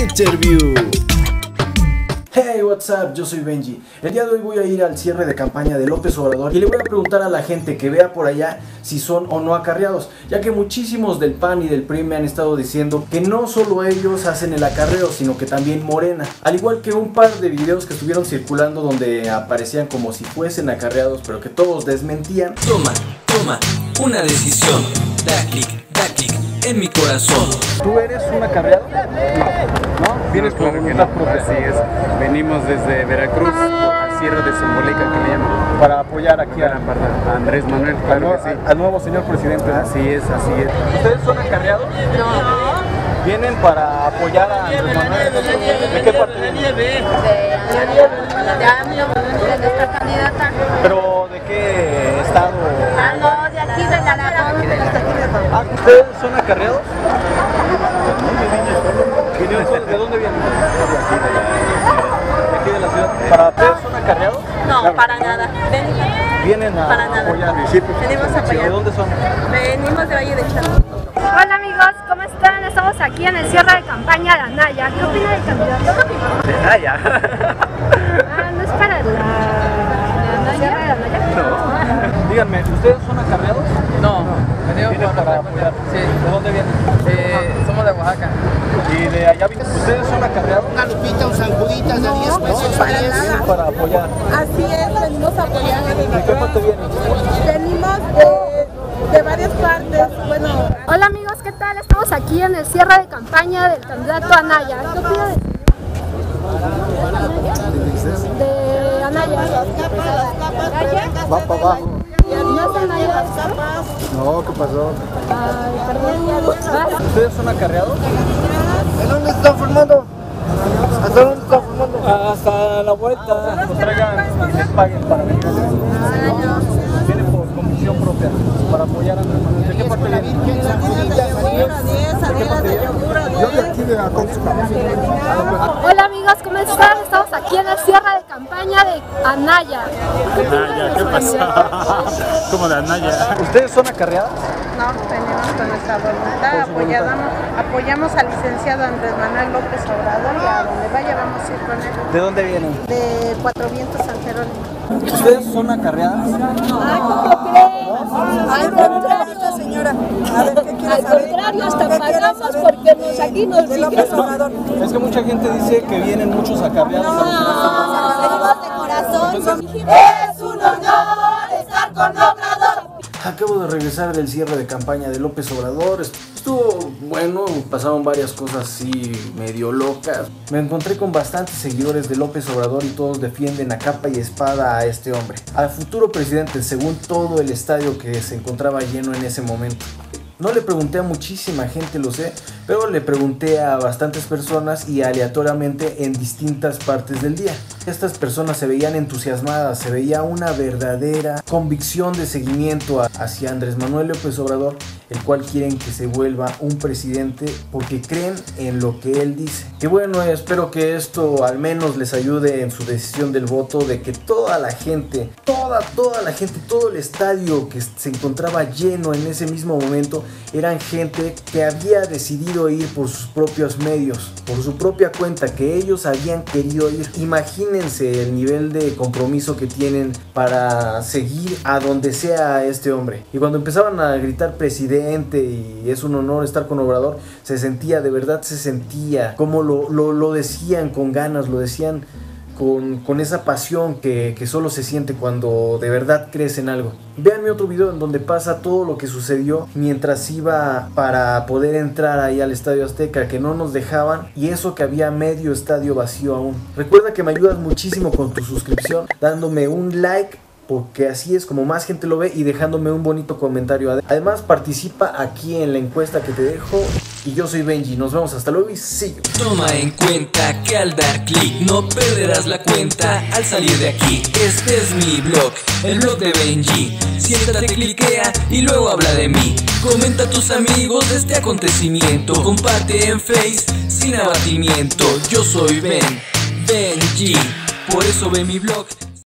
Interview. Hey, what's up, yo soy Benji. El día de hoy voy a ir al cierre de campaña de López Obrador y le voy a preguntar a la gente que vea por allá si son o no acarreados, ya que muchísimos del PAN y del PRI me han estado diciendo que no solo ellos hacen el acarreo, sino que también Morena, al igual que un par de videos que estuvieron circulando donde aparecían como si fuesen acarreados, pero que todos desmentían. Toma una decisión, da clic en mi corazón. ¿Tú eres un acarreado? No. Tienes claro que no. Así es. Venimos desde Veracruz al cierre de Zambolica, que le llaman, para apoyar aquí a Andrés Manuel, claro que sí, al nuevo señor presidente. Así es, así es. ¿Ustedes son acarreados? No. ¿Vienen para apoyar a Andrés Manuel? ¿De qué partido? De nuestra candidata. ¿Pero de qué estado? Ah, no, de aquí, de Veracruz. Ah, ¿ustedes son acarreados? ¿De dónde vienen? De aquí de la ciudad. ¿Para ustedes son acarreados? No, claro, para nada. ¿Vienen a apoyar al municipio? Venimos a apoyar. ¿De dónde son? Venimos de Valle de Chalco. Hola amigos, ¿cómo están? Estamos aquí en el cierre de campaña de Anaya. ¿Qué opina del candidato? ¿De Anaya? Ah, ¿no es para la cierre de Anaya? No. Díganme, ¿ustedes son acarreados? No. Venimos para apoyar. Sí. ¿De dónde vienen? Somos de Oaxaca. ¿Y de allá vienen? ¿Ustedes son acarreados? Una lupita o zancuditas de 10 pesos. No, para nada. Para apoyar. Así es, venimos a apoyar. ¿De qué parte vienen? Venimos de varias partes. Bueno. Hola amigos, ¿qué tal? Estamos aquí en el cierre de campaña del candidato Anaya. ¿Qué opinas de Anaya? Va para abajo. ¿No es Anaya? No, ¿qué pasó? Ay, perdón. ¿Ustedes son acarreados? ¿En dónde están formando? ¿Hasta dónde están formando? Hasta la vuelta. Nos traigan y les paguen para venir. Vienen por comisión propia para apoyar a Andrés Manuel. ¿De qué parte vienen? Hola amigos, ¿cómo están? Estamos aquí en el cierre de campaña de Anaya. ¿Qué pasa? Como de Anaya. ¿Ustedes son acarreadas? No, tenemos con nuestra voluntad, apoyamos al licenciado Andrés Manuel López Obrador y a donde vaya vamos a ir con él. ¿De dónde vienen? De Cuatro Vientos, San Jerónimo. ¿Ustedes son acarreadas? No. Ay, ¿qué crees? Al contrario, señora. A ver, ¿qué quieres saber? Al contrario, hasta pagamos porque aquí nos dijeron. Es que mucha gente dice que vienen muchos acarreados. No, venimos de corazón. Es un honor estar con Obrador. Acabo de regresar del cierre de campaña de López Obrador. Estuvo bueno, pasaron varias cosas así medio locas. Me encontré con bastantes seguidores de López Obrador y todos defienden a capa y espada a este hombre, al futuro presidente, según todo el estadio que se encontraba lleno en ese momento. No le pregunté a muchísima gente, lo sé, pero le pregunté a bastantes personas y aleatoriamente en distintas partes del día. Estas personas se veían entusiasmadas, se veía una verdadera convicción de seguimiento hacia Andrés Manuel López Obrador, el cual quieren que se vuelva un presidente porque creen en lo que él dice. Y bueno, espero que esto al menos les ayude en su decisión del voto, de que toda la gente, toda la gente, todo el estadio que se encontraba lleno en ese mismo momento, eran gente que había decidido ir por sus propios medios, por su propia cuenta, que ellos habían querido ir. Imagínense el nivel de compromiso que tienen para seguir a donde sea este hombre. Y cuando empezaban a gritar presidente y es un honor estar con Obrador, se sentía, de verdad se sentía, como lo decían con ganas, lo decían con esa pasión que solo se siente cuando de verdad crees en algo. Véanme otro video en donde pasa todo lo que sucedió mientras iba para poder entrar ahí al Estadio Azteca, que no nos dejaban, y eso que había medio estadio vacío aún. Recuerda que me ayudas muchísimo con tu suscripción, dándome un like, porque así es como más gente lo ve, y dejándome un bonito comentario. Además, participa aquí en la encuesta que te dejo. Y yo soy Benji, nos vemos hasta luego y sí. Toma en cuenta que al dar clic no perderás la cuenta al salir de aquí. Este es mi blog, el blog de Benji. Siéntate, cliquea y luego habla de mí. Comenta a tus amigos de este acontecimiento. Comparte en Face sin abatimiento. Yo soy Benji, por eso ve mi blog.